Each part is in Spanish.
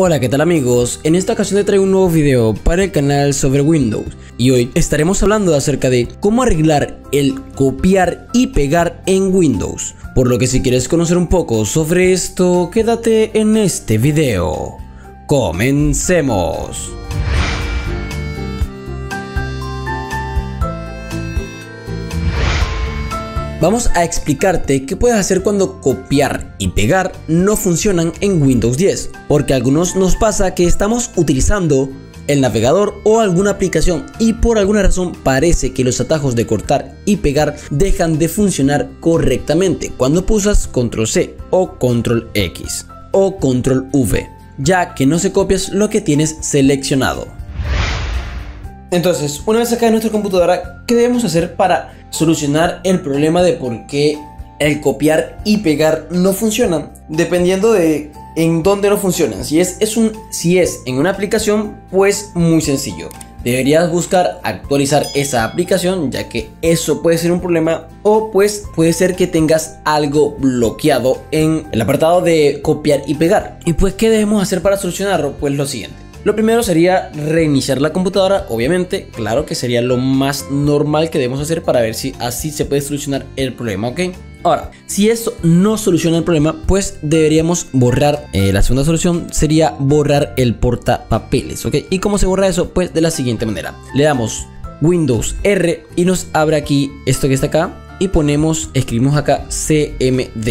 Hola, ¿qué tal amigos? En esta ocasión te traigo un nuevo video para el canal sobre Windows y hoy estaremos hablando acerca de cómo arreglar el copiar y pegar en Windows. Por lo que si quieres conocer un poco sobre esto, quédate en este video. ¡Comencemos! Vamos a explicarte qué puedes hacer cuando copiar y pegar no funcionan en Windows 10, porque a algunos nos pasa que estamos utilizando el navegador o alguna aplicación y por alguna razón parece que los atajos de cortar y pegar dejan de funcionar correctamente cuando pulsas Control C o Control X o Control V, ya que no se copias lo que tienes seleccionado. Entonces, una vez acá en nuestra computadora, ¿qué debemos hacer para solucionar el problema de por qué el copiar y pegar no funcionan? Dependiendo de en dónde no funcionan. Si es en una aplicación, pues muy sencillo. Deberías buscar actualizar esa aplicación, ya que eso puede ser un problema, o pues puede ser que tengas algo bloqueado en el apartado de copiar y pegar. Y pues, ¿qué debemos hacer para solucionarlo? Pues lo siguiente. Lo primero sería reiniciar la computadora, obviamente, claro que sería lo más normal que debemos hacer para ver si así se puede solucionar el problema, ¿ok? Ahora, si esto no soluciona el problema, pues deberíamos borrar, la segunda solución sería borrar el portapapeles, ¿ok? ¿Y cómo se borra eso? Pues de la siguiente manera, le damos Windows R y nos abre aquí esto que está acá y escribimos acá CMD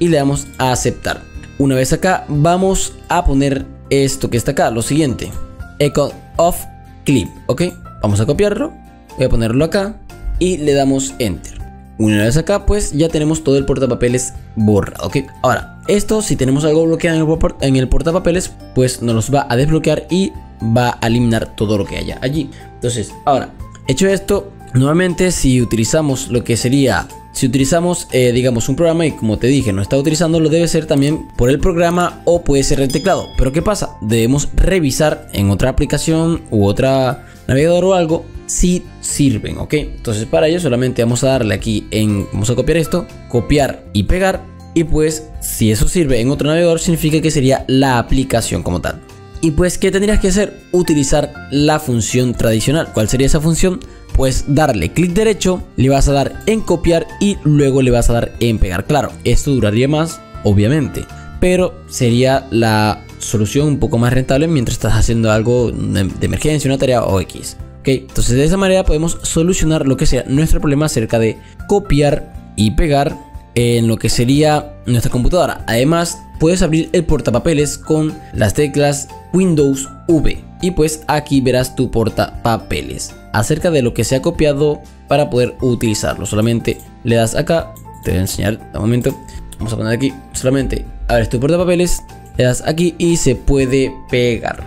y le damos a aceptar. Una vez acá vamos a poner esto que está acá, lo siguiente, echo off clip, ok, vamos a copiarlo, voy a ponerlo acá y le damos enter. Una vez acá pues ya tenemos todo el portapapeles borrado, ok. Ahora esto, si tenemos algo bloqueado en el portapapeles, pues nos los va a desbloquear y va a eliminar todo lo que haya allí. Entonces ahora, hecho esto, nuevamente si utilizamos lo que sería, si utilizamos digamos un programa y como te dije no está utilizando, lo debe ser también por el programa o puede ser el teclado. Pero ¿qué pasa? Debemos revisar en otra aplicación u otra navegador o algo si sirven, ok. Entonces para ello solamente vamos a darle aquí en, vamos a copiar esto, copiar y pegar, y pues si eso sirve en otro navegador significa que sería la aplicación como tal. Y pues ¿qué tendrías que hacer? Utilizar la función tradicional. ¿Cuál sería esa función? Pues darle clic derecho, le vas a dar en copiar y luego le vas a dar en pegar. Claro, esto duraría más, obviamente, pero sería la solución un poco más rentable mientras estás haciendo algo de emergencia, una tarea o X. Ok, entonces de esa manera podemos solucionar lo que sea nuestro problema acerca de copiar y pegar en lo que sería nuestra computadora. Además, puedes abrir el portapapeles con las teclas Windows V y pues aquí verás tu portapapeles acerca de lo que se ha copiado para poder utilizarlo. Solamente le das acá, te voy a enseñar un momento, vamos a poner aquí, solamente abres tu portapapeles, le das aquí y se puede pegar.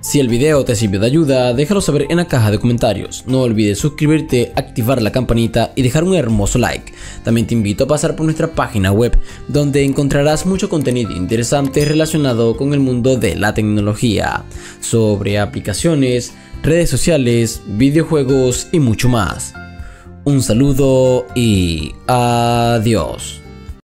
Si el video te sirvió de ayuda, déjalo saber en la caja de comentarios. No olvides suscribirte, activar la campanita y dejar un hermoso like. También te invito a pasar por nuestra página web, donde encontrarás mucho contenido interesante relacionado con el mundo de la tecnología, sobre aplicaciones, redes sociales, videojuegos y mucho más. Un saludo y adiós.